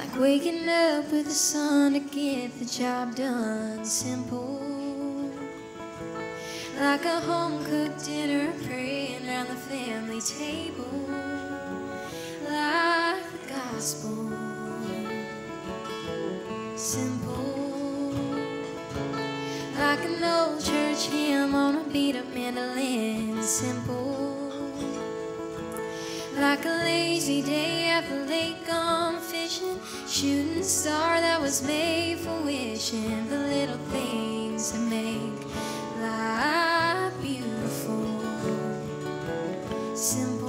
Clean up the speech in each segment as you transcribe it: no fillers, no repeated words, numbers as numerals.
Like waking up with the sun to get the job done, simple. Like a home-cooked dinner, praying around the family table. Like the gospel, simple. Like an old church hymn on a beat-up mandolin, simple. Like a lazy day after late gone fishing, shooting a star that was made for wishing. The little things that make life beautiful, simple.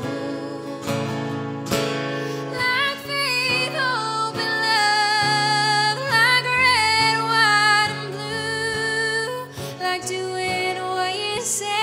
Like faith, hope, and love, like red, white, and blue, like doing what you say.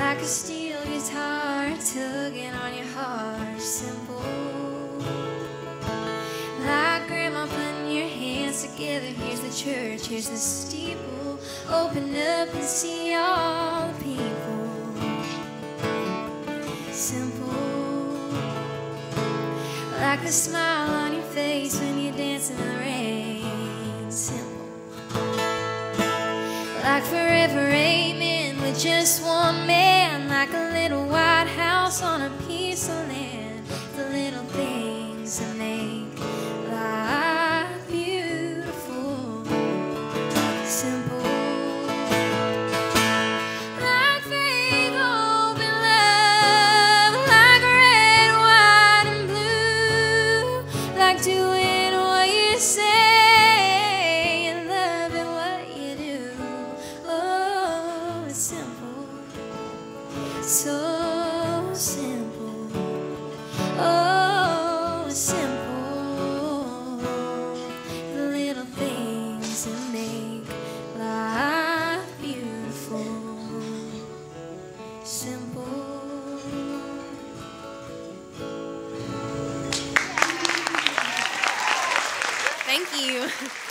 Like a steel guitar tugging on your heart, simple. Like grandma putting your hands together. Here's the church, here's the steeple. Open up and see all the people, simple. Like the smile on your face when you dance in the rain, simple. Like forever amen with just one man. Like a little white house on a piece of land, the little things that make life beautiful, simple. Like faith, hope, and love, like red, white, and blue, like doing what you say and loving what you do. Oh, it's simple. So simple, oh, simple, the little things that make life beautiful, simple. Thank you.